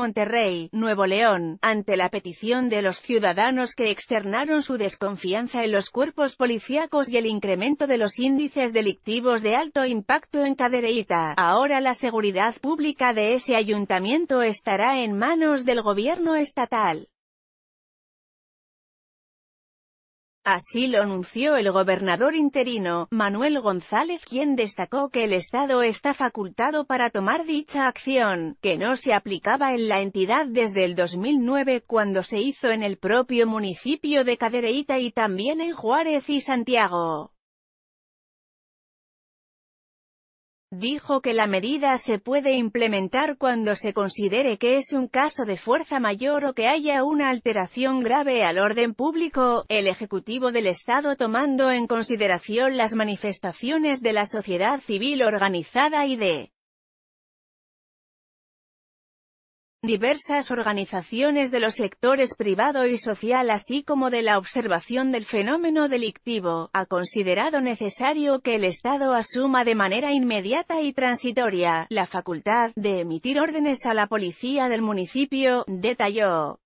Monterrey, Nuevo León, ante la petición de los ciudadanos que externaron su desconfianza en los cuerpos policíacos y el incremento de los índices delictivos de alto impacto en Cadereyta. Ahora la seguridad pública de ese ayuntamiento estará en manos del gobierno estatal. Así lo anunció el gobernador interino, Manuel González, quien destacó que el Estado está facultado para tomar dicha acción, que no se aplicaba en la entidad desde el 2009, cuando se hizo en el propio municipio de Cadereyta y también en Juárez y Santiago. Dijo que la medida se puede implementar cuando se considere que es un caso de fuerza mayor o que haya una alteración grave al orden público, el Ejecutivo del Estado tomando en consideración las manifestaciones de la sociedad civil organizada y de diversas organizaciones de los sectores privado y social, así como de la observación del fenómeno delictivo. Ha considerado necesario que el Estado asuma de manera inmediata y transitoria la facultad de emitir órdenes a la policía del municipio, detalló.